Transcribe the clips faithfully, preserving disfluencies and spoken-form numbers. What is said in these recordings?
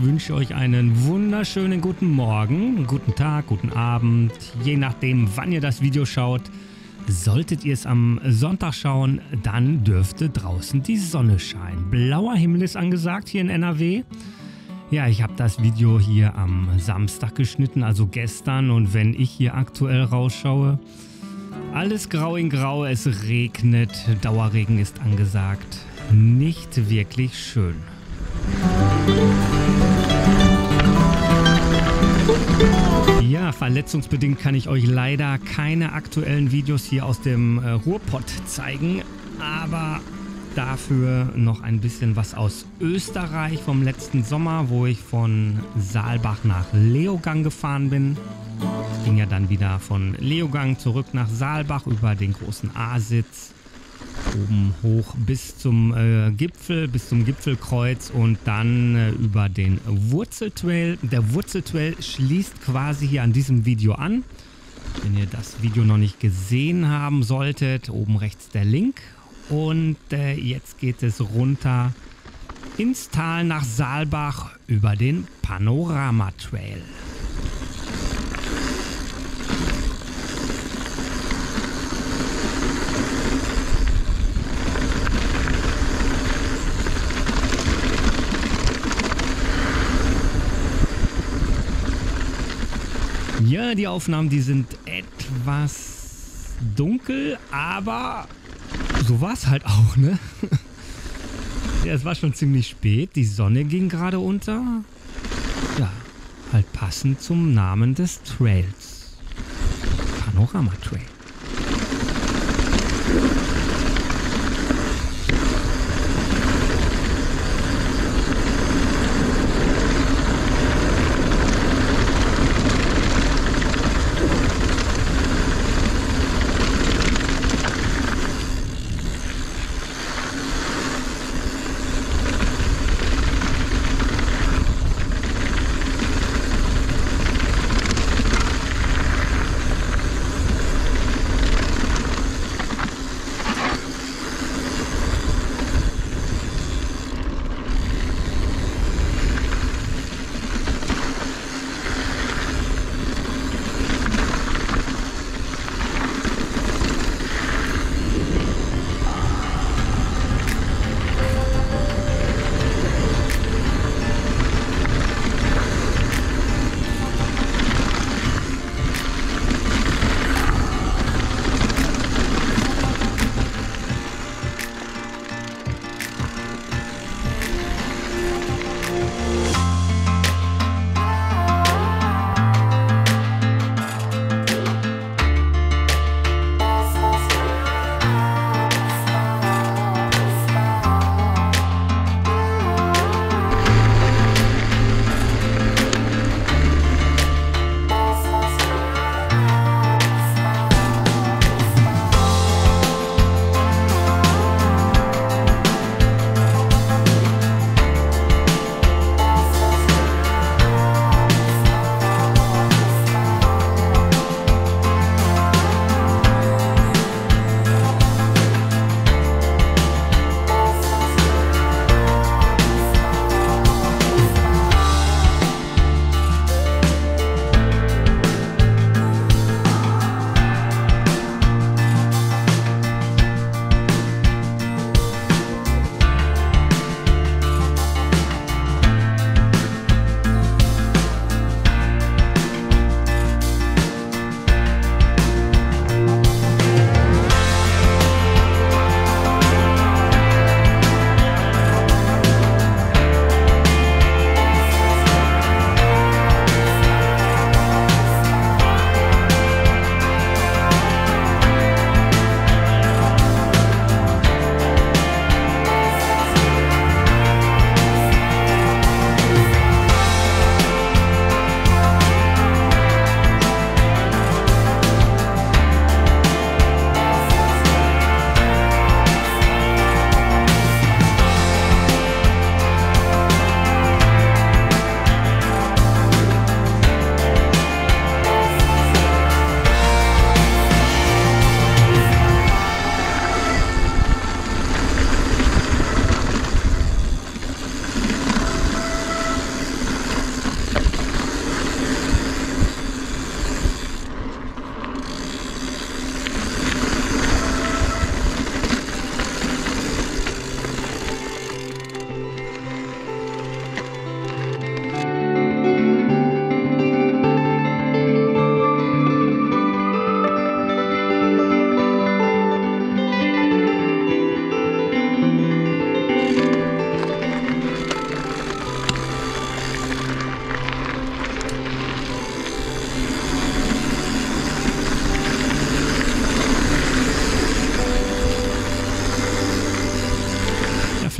Ich wünsche euch einen wunderschönen guten Morgen, guten Tag, guten Abend. Je nachdem, wann ihr das Video schaut. Solltet ihr es am Sonntag schauen, dann dürfte draußen die Sonne scheinen. Blauer Himmel ist angesagt hier in N R W. Ja, ich habe das Video hier am Samstag geschnitten, also gestern. Und wenn ich hier aktuell rausschaue, alles grau in grau, es regnet, Dauerregen ist angesagt. Nicht wirklich schön. Ja, verletzungsbedingt kann ich euch leider keine aktuellen Videos hier aus dem äh, Ruhrpott zeigen, aber dafür noch ein bisschen was aus Österreich vom letzten Sommer, wo ich von Saalbach nach Leogang gefahren bin. Ich ging ja dann wieder von Leogang zurück nach Saalbach über den Großen Asitz, oben hoch bis zum äh, Gipfel, bis zum Gipfelkreuz und dann äh, über den Wurzeltrail. Der Wurzeltrail schließt quasi hier an diesem Video an. Wenn ihr das Video noch nicht gesehen haben solltet, oben rechts der Link. Und äh, jetzt geht es runter ins Tal nach Saalbach über den Panoramatrail. Ja, die Aufnahmen, die sind etwas dunkel, aber so war es halt auch, ne? Ja, es war schon ziemlich spät, die Sonne ging gerade unter. Ja, halt passend zum Namen des Trails. Panoramatrail.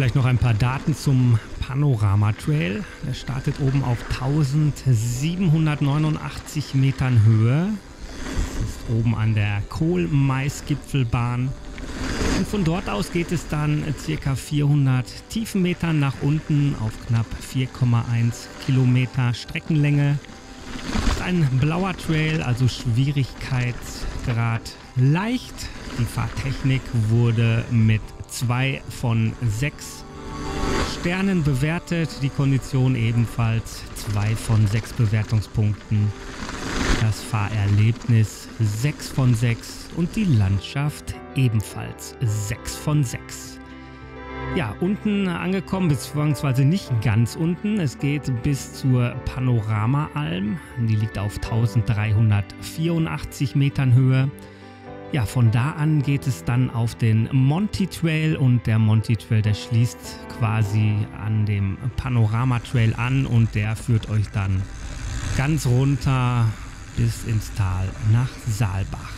Vielleicht noch ein paar Daten zum Panoramatrail. Er startet oben auf tausendsiebenhundertneunundachtzig Metern Höhe. Das ist oben an der Kohl-Mais-Gipfelbahn. Und von dort aus geht es dann ca. vierhundert Tiefenmetern nach unten auf knapp vier Komma eins Kilometer Streckenlänge. Das ist ein blauer Trail, also Schwierigkeitsgrad leicht. Die Fahrtechnik wurde mit zwei von sechs Sternen bewertet, die Kondition ebenfalls zwei von sechs Bewertungspunkten, das Fahrerlebnis sechs von sechs und die Landschaft ebenfalls sechs von sechs. Ja, unten angekommen, beziehungsweise nicht ganz unten, es geht bis zur Panoramaalm, die liegt auf dreizehnhundertvierundachtzig Metern Höhe. Ja, von da an geht es dann auf den Monte Trail und der Monte Trail, der schließt quasi an dem Panoramatrail an und der führt euch dann ganz runter bis ins Tal nach Saalbach.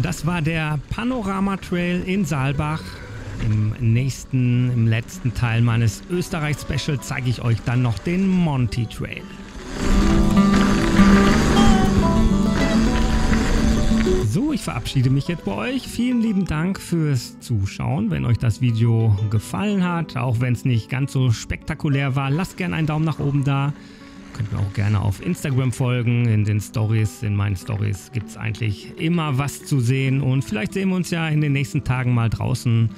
Das war der Panoramatrail in Saalbach. Im nächsten, im letzten Teil meines Österreich-Specials zeige ich euch dann noch den Monte Trail. So, ich verabschiede mich jetzt bei euch. Vielen lieben Dank fürs Zuschauen. Wenn euch das Video gefallen hat, auch wenn es nicht ganz so spektakulär war, lasst gerne einen Daumen nach oben da. Könnt mir auch gerne auf Instagram folgen, in den Stories, in meinen Stories gibt es eigentlich immer was zu sehen und vielleicht sehen wir uns ja in den nächsten Tagen mal draußen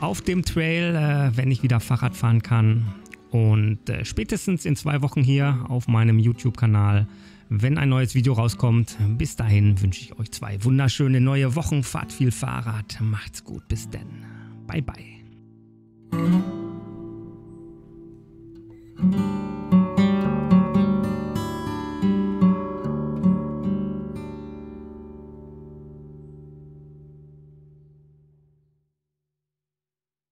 auf dem Trail, wenn ich wieder Fahrrad fahren kann, und spätestens in zwei Wochen hier auf meinem YouTube-Kanal, wenn ein neues Video rauskommt. Bis dahin wünsche ich euch zwei wunderschöne neue Wochen, fahrt viel Fahrrad, macht's gut, bis denn, bye bye.